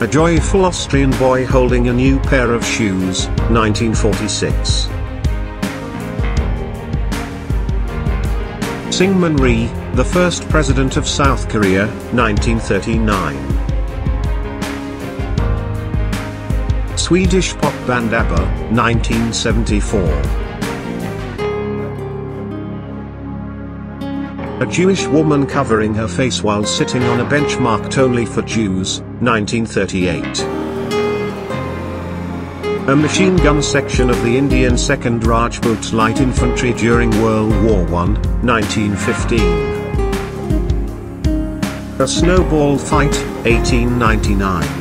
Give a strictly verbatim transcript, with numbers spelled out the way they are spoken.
A joyful Austrian boy holding a new pair of shoes, nineteen forty-six. Syngman Rhee, the first president of South Korea, nineteen thirty-nine. Swedish pop band ABBA, nineteen seventy-four. A Jewish woman covering her face while sitting on a bench marked only for Jews, nineteen thirty-eight. A machine gun section of the Indian second Rajput Light Infantry during World War One, nineteen fifteen. A snowball fight, eighteen ninety-nine.